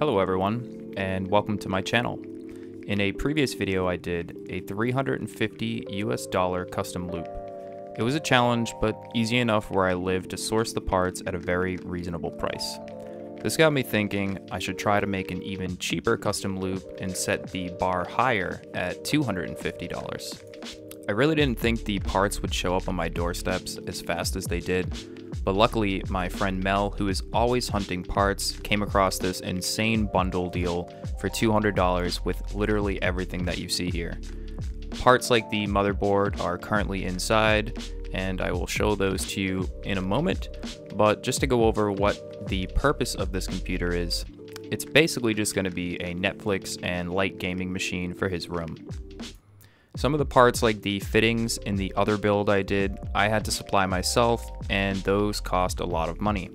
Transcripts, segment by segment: Hello everyone, and welcome to my channel. In a previous video I did a $350 US custom loop. It was a challenge, but easy enough where I lived to source the parts at a very reasonable price. This got me thinking I should try to make an even cheaper custom loop and set the bar higher at $250. I really didn't think the parts would show up on my doorsteps as fast as they did, but luckily my friend Mel, who is always hunting parts, came across this insane bundle deal for $200 with literally everything that you see here. Parts like the motherboard are currently inside, and I will show those to you in a moment, but just to go over what the purpose of this computer is, it's basically just going to be a Netflix and light gaming machine for his room. Some of the parts like the fittings in the other build I did, I had to supply myself, and those cost a lot of money.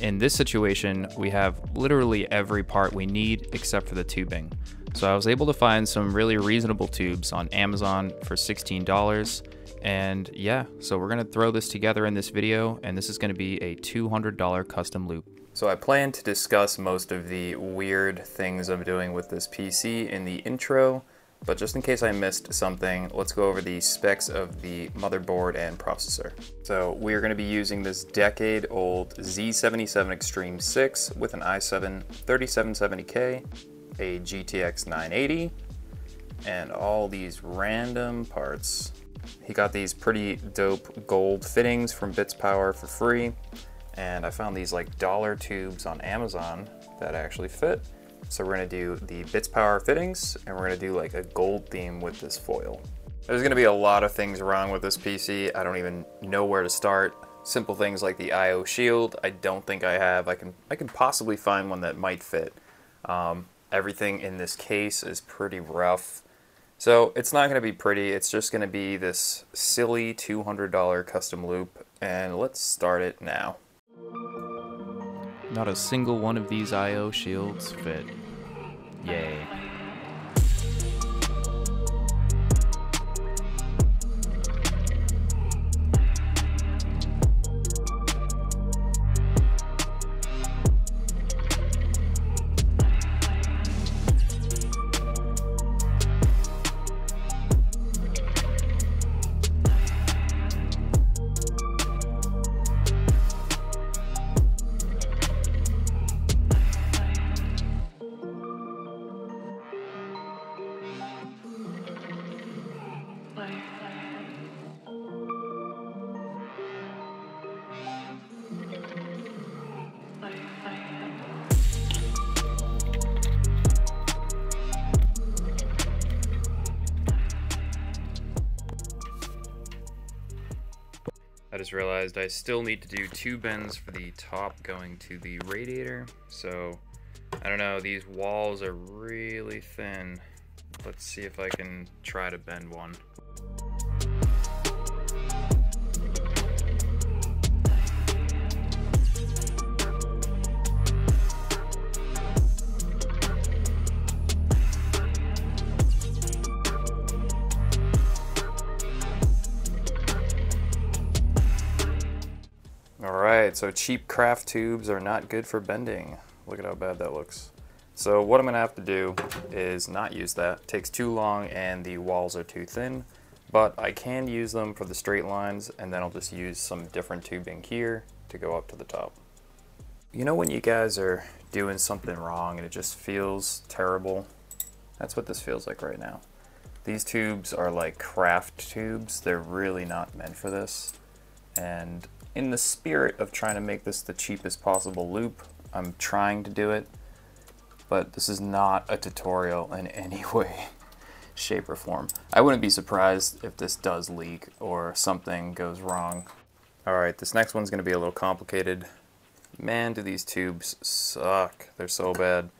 In this situation, we have literally every part we need except for the tubing. So I was able to find some really reasonable tubes on Amazon for $16. And yeah, so we're gonna throw this together in this video, and this is gonna be a $200 custom loop. So I plan to discuss most of the weird things I'm doing with this PC in the intro, but just in case I missed something, let's go over the specs of the motherboard and processor. So we are going to be using this decade-old Z77 Extreme 6 with an i7 3770K, a GTX 980, and all these random parts. He got these pretty dope gold fittings from BitsPower for free, and I found these like dollar tubes on Amazon that actually fit. So we're gonna do the BitsPower fittings, and we're gonna do like a gold theme with this foil. There's gonna be a lot of things wrong with this PC. I don't even know where to start. Simple things like the IO shield, I don't think I have. I can possibly find one that might fit. Everything in this case is pretty rough. So it's not gonna be pretty, it's just gonna be this silly $200 custom loop, and let's start it now. Not a single one of these IO shields fit. Yay. I just realized I still need to do two bends for the top going to the radiator, so I don't know, these walls are really thin. Let's see if I can try to bend one. Alright, so cheap craft tubes are not good for bending. Look at how bad that looks. So what I'm gonna have to do is not use that. It takes too long and the walls are too thin, but I can use them for the straight lines, and then I'll just use some different tubing here to go up to the top. You know when you guys are doing something wrong and it just feels terrible? That's what this feels like right now. These tubes are like craft tubes. They're really not meant for this. And in the spirit of trying to make this the cheapest possible loop, I'm trying to do it, but this is not a tutorial in any way, shape, or form. I wouldn't be surprised if this does leak or something goes wrong. All right, this next one's gonna be a little complicated. Man, do these tubes suck. They're so bad,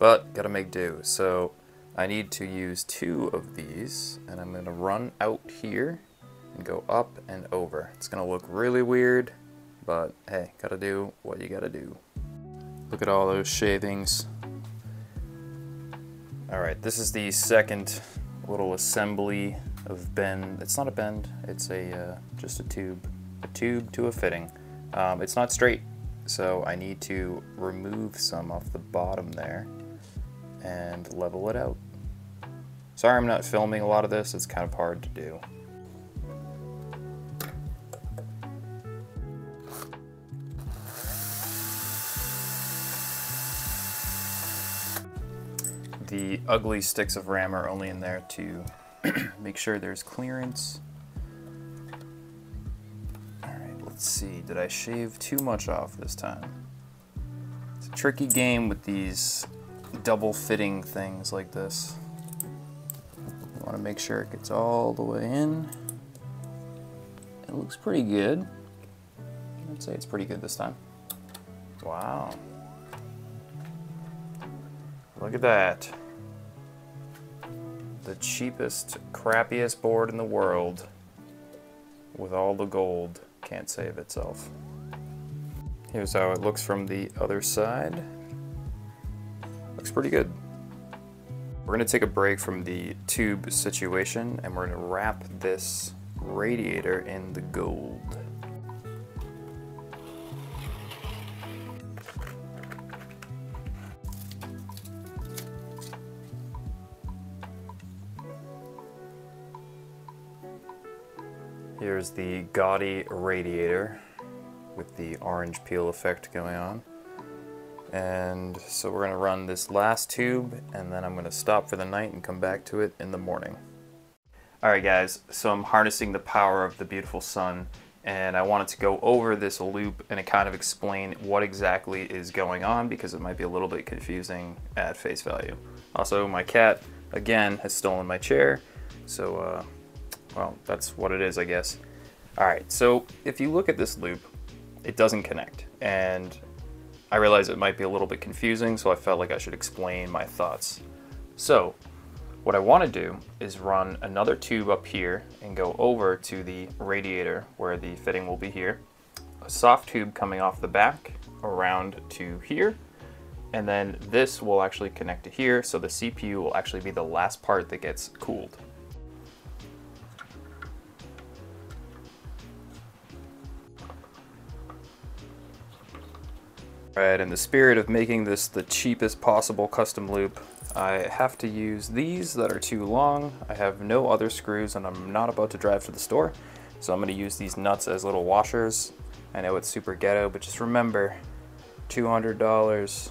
but gotta make do. So I need to use two of these, and I'm gonna run out here and go up and over. It's gonna look really weird, but hey, gotta do what you gotta do. Look at all those shavings. All right, this is the second little assembly of bend. It's not a bend, it's a just a tube to a fitting. It's not straight, So I need to remove some off the bottom there and level it out. Sorry I'm not filming a lot of this, it's kind of hard to do. The ugly sticks of RAM are only in there to make sure there's clearance. Let's see, did I shave too much off this time? It's a tricky game with these double fitting things like this. You want to make sure it gets all the way in. It looks pretty good. I'd say it's pretty good this time. Wow. Look at that. The cheapest, crappiest board in the world with all the gold. Can't save itself. Here's how it looks from the other side. Looks pretty good. We're gonna take a break from the tube situation and we're gonna wrap this radiator in the gold. Here's the gaudy radiator with the orange peel effect going on. And so we're gonna run this last tube and then I'm gonna stop for the night and come back to it in the morning. All right guys, so I'm harnessing the power of the beautiful sun and I wanted to go over this loop and kind of explain what exactly is going on because it might be a little bit confusing at face value. Also, my cat, again, has stolen my chair, so well, that's what it is, I guess. All right, so if you look at this loop, it doesn't connect. And I realize it might be a little bit confusing, so I felt like I should explain my thoughts. So what I want to do is run another tube up here and go over to the radiator where the fitting will be here. A soft tube coming off the back around to here. And then this will actually connect to here, so the CPU will actually be the last part that gets cooled. Right, in the spirit of making this the cheapest possible custom loop, I have to use these that are too long. I have no other screws and I'm not about to drive to the store, so I'm going to use these nuts as little washers. I know it's super ghetto, but just remember, $200.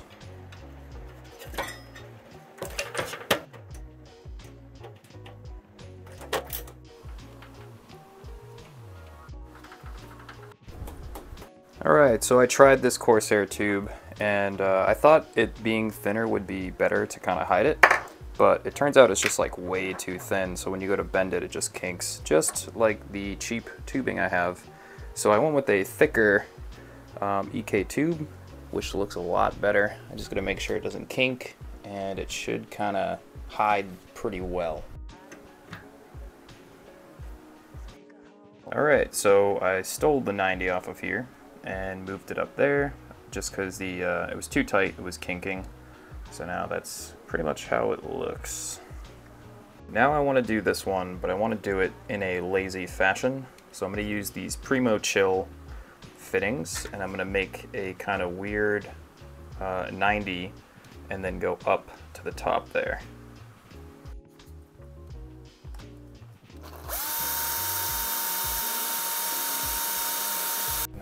All right, so I tried this Corsair tube and I thought it being thinner would be better to kind of hide it, but it turns out it's just like way too thin. So when you go to bend it, it just kinks, just like the cheap tubing I have. So I went with a thicker EK tube, which looks a lot better. I'm just gonna make sure it doesn't kink and it should kind of hide pretty well. All right, so I stole the 90 off of here and moved it up there just because the it was too tight, it was kinking. So now that's pretty much how it looks. Now I want to do this one, but I want to do it in a lazy fashion. So I'm going to use these PrimoChill fittings and I'm going to make a kind of weird 90 and then go up to the top there.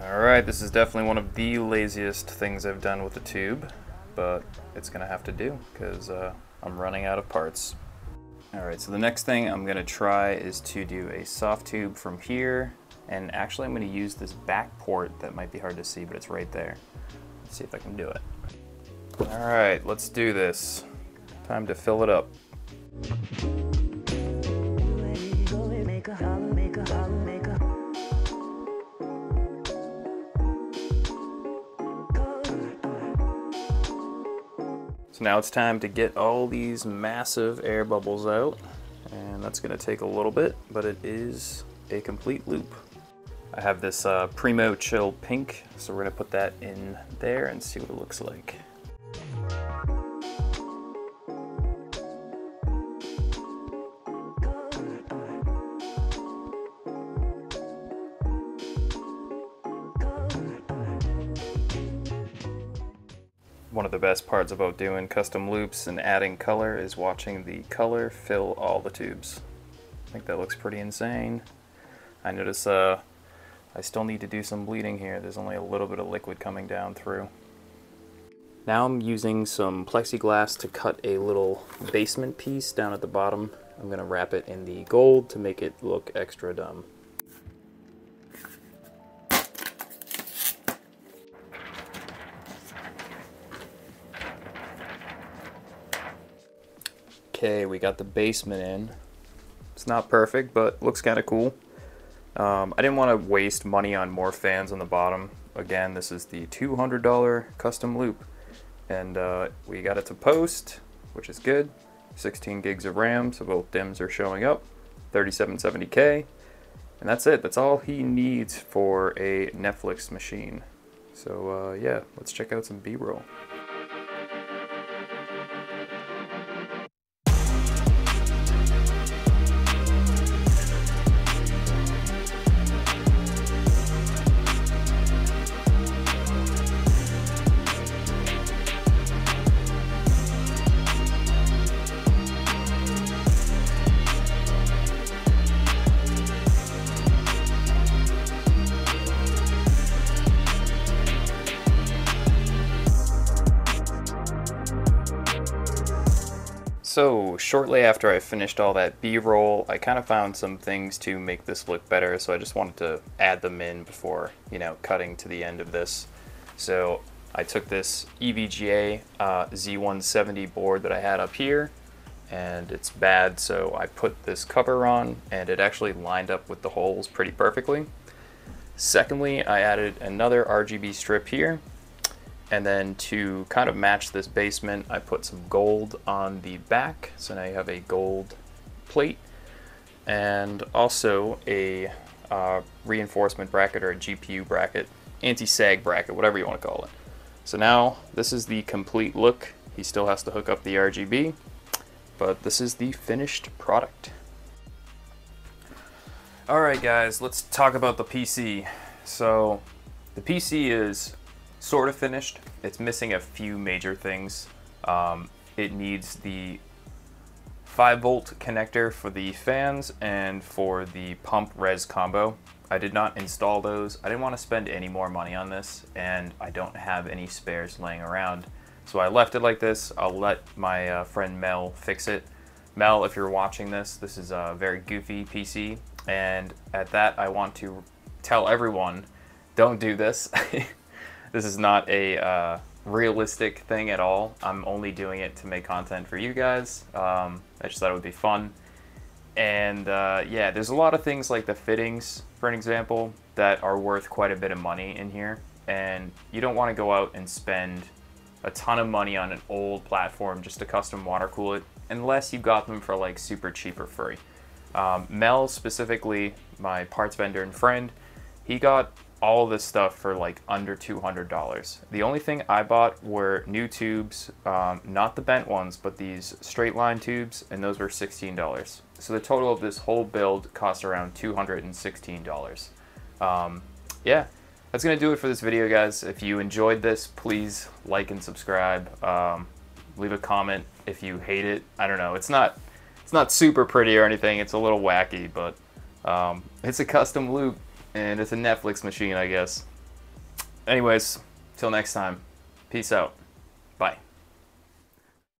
Alright, this is definitely one of the laziest things I've done with the tube, but it's going to have to do because I'm running out of parts. Alright, so the next thing I'm going to try is to do a soft tube from here, and actually I'm going to use this back port that might be hard to see, but it's right there. Let's see if I can do it. Alright, let's do this. Time to fill it up. Now it's time to get all these massive air bubbles out, and that's going to take a little bit, but it is a complete loop. I have this PrimoChill Pink, so we're going to put that in there and see what it looks like. One of the best parts about doing custom loops and adding color is watching the color fill all the tubes. I think that looks pretty insane. I notice I still need to do some bleeding here. There's only a little bit of liquid coming down through. Now I'm using some plexiglass to cut a little basement piece down at the bottom. I'm going to wrap it in the gold to make it look extra dumb. Okay, we got the basement in. It's not perfect, but looks kind of cool. I didn't want to waste money on more fans on the bottom. Again, this is the $200 custom loop. And we got it to post, which is good. 16 gigs of RAM, so both DIMMs are showing up. 3770K. And that's it. That's all he needs for a Netflix machine. So yeah, let's check out some B-roll. So shortly after I finished all that B-roll, I kind of found some things to make this look better, so I just wanted to add them in before, you know, cutting to the end of this. So I took this EVGA Z170 board that I had up here, and it's bad, so I put this cover on, and it actually lined up with the holes pretty perfectly. Secondly, I added another RGB strip here. And then to kind of match this basement, I put some gold on the back. So now you have a gold plate and also a reinforcement bracket or a GPU bracket, anti-sag bracket, whatever you want to call it. So now this is the complete look. He still has to hook up the RGB, but this is the finished product. All right, guys, let's talk about the PC. So the PC is sort of finished. It's missing a few major things. It needs the 5-volt connector for the fans and for the pump res combo. I did not install those. I didn't want to spend any more money on this, and I don't have any spares laying around. So I left it like this. I'll let my friend Mel fix it. Mel, if you're watching this, this is a very goofy PC. And at that, I want to tell everyone, don't do this. This is not a realistic thing at all. I'm only doing it to make content for you guys. I just thought it would be fun. And yeah, there's a lot of things like the fittings, for an example, that are worth quite a bit of money in here. And you don't want to go out and spend a ton of money on an old platform just to custom water cool it, unless you got them for like super cheap or free. Mel specifically, my parts vendor and friend, he got all this stuff for like under $200. The only thing I bought were new tubes, not the bent ones, but these straight line tubes, and those were $16. So the total of this whole build cost around $216. Yeah, that's gonna do it for this video, guys. If you enjoyed this, please like and subscribe. Leave a comment if you hate it. I don't know, it's not super pretty or anything. It's a little wacky, but it's a custom loop. And it's a Netflix machine, I guess. Anyways, till next time. Peace out. Bye.